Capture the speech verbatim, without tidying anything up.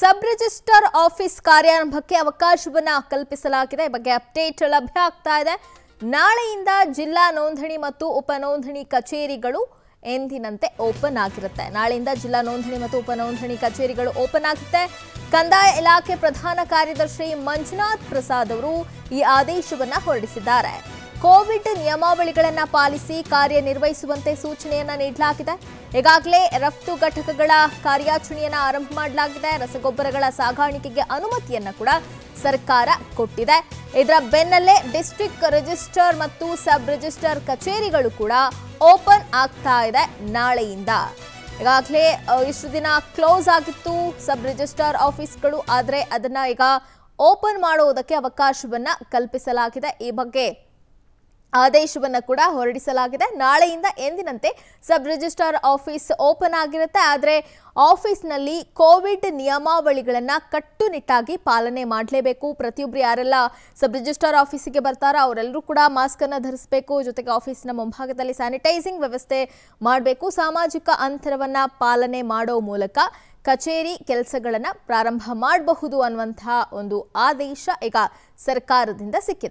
सब register office ಕಾರ್ಯಾರಂಭಕ್ಕೆ ಅವಕಾಶವನ್ನು ಕಲ್ಪಿಸಲಾಗಿದೆ. ಈ ಬಗ್ಗೆ ಅಪ್ಡೇಟ್ ಲಭ್ಯ ಆಗ್ತಾ ಇದೆ. ನಾಳೆಯಿಂದ ಜಿಲ್ಲಾ ನೋಂದಣಿ ಮತ್ತು ಉಪ ನೋಂದಣಿ ಕಚೇರಿಗಳು ಎಂದಿನಂತೆ ಓಪನ್ ಆಗಿರುತ್ತೆ. ನಾಳೆಯಿಂದ ಜಿಲ್ಲಾ ನೋಂದಣಿ ಮತ್ತು ಉಪ ನೋಂದಣಿ ಕಚೇರಿಗಳು ಓಪನ್ ಆಗುತ್ತೆ. ಕಂದಾಯ ಇಲಾಖೆ ಪ್ರಧಾನ ಕಾರ್ಯದರ್ಶಿ ಮಂಜುನಾಥ್ ಪ್ರಸಾದ್ ಅವರು ಈ ಆದೇಶವನ್ನು ಹೊರಡಿಸಿದ್ದಾರೆ. ಕೋವಿಡ್ ನಿಯಮಾವಳಿಗಳನ್ನು ಪಾಲಿಸಿ ಕಾರ್ಯನಿರ್ವಹಿಸುವಂತೆ ಸೂಚನೆಯನ್ನು ನೀಡಲಾಗಿದೆ. ಈಗಾಗಲೇ ರಫ್ತು ಘಟಕಗಳ ಕಾರ್ಯಾಚರಣೆಯನ್ನು ಆರಂಭ ಮಾಡಲಾಗಿದೆ. ರಸಗೊಬ್ಬರಗಳ ಸಾಗಾಣಿಕೆಗೆ ಅನುಮತಿಯನ್ನು ಕೂಡ ಸರ್ಕಾರ ಕೊಟ್ಟಿದೆ. ಇದರ ಬೆನ್ನಲ್ಲೇ ಡಿಸ್ಟ್ರಿಕ್ಟ್ ರಿಜಿಸ್ಟರ್ ಮತ್ತು ಸಬ್ ರಿಜಿಸ್ಟರ್ ಕಚೇರಿಗಳು ಕೂಡ ಓಪನ್ ಆಗ್ತಾ ಇದೆ ನಾಳೆಯಿಂದ. ಈಗಾಗಲೇ ಇಷ್ಟು ದಿನ ಕ್ಲೋಸ್ ಆಗಿತ್ತು ಸಬ್ ರಿಜಿಸ್ಟರ್ ಆಫೀಸ್ಗಳು, ಆದರೆ ಅದನ್ನು ಈಗ ಓಪನ್ ಮಾಡೋದಕ್ಕೆ ಅವಕಾಶವನ್ನು ಕಲ್ಪಿಸಲಾಗಿದೆ. ಈ ಬಗ್ಗೆ ಆದೇಶವನ್ನು ಕೂಡ ಹೊರಡಿಸಲಾಗಿದೆ. ನಾಳೆಯಿಂದ ಎಂದಿನಂತೆ ಸಬ್ ರಿಜಿಸ್ಟ್ರಾರ್ ಆಫೀಸ್ ಓಪನ್ ಆಗಿರುತ್ತೆ. ಆದರೆ ಆಫೀಸ್ನಲ್ಲಿ ಕೋವಿಡ್ ನಿಯಮಾವಳಿಗಳನ್ನು ಕಟ್ಟುನಿಟ್ಟಾಗಿ ಪಾಲನೆ ಮಾಡಲೇಬೇಕು. ಪ್ರತಿಯೊಬ್ಬರು ಯಾರೆಲ್ಲ ಸಬ್ ರಿಜಿಸ್ಟ್ರಾರ್ ಆಫೀಸಿಗೆ ಬರ್ತಾರೋ ಅವರೆಲ್ಲರೂ ಕೂಡ ಮಾಸ್ಕನ್ನು ಧರಿಸಬೇಕು. ಜೊತೆಗೆ ಆಫೀಸ್ನ ಮುಂಭಾಗದಲ್ಲಿ ಸ್ಯಾನಿಟೈಸಿಂಗ್ ವ್ಯವಸ್ಥೆ ಮಾಡಬೇಕು. ಸಾಮಾಜಿಕ ಅಂತರವನ್ನು ಪಾಲನೆ ಮಾಡೋ ಮೂಲಕ ಕಚೇರಿ ಕೆಲಸಗಳನ್ನು ಪ್ರಾರಂಭ ಮಾಡಬಹುದು ಅನ್ನುವಂತಹ ಒಂದು ಆದೇಶ ಈಗ ಸರ್ಕಾರದಿಂದ ಸಿಕ್ಕಿದೆ.